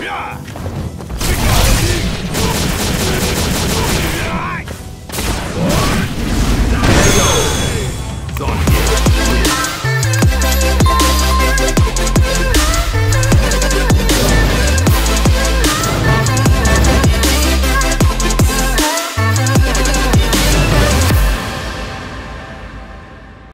Yeah!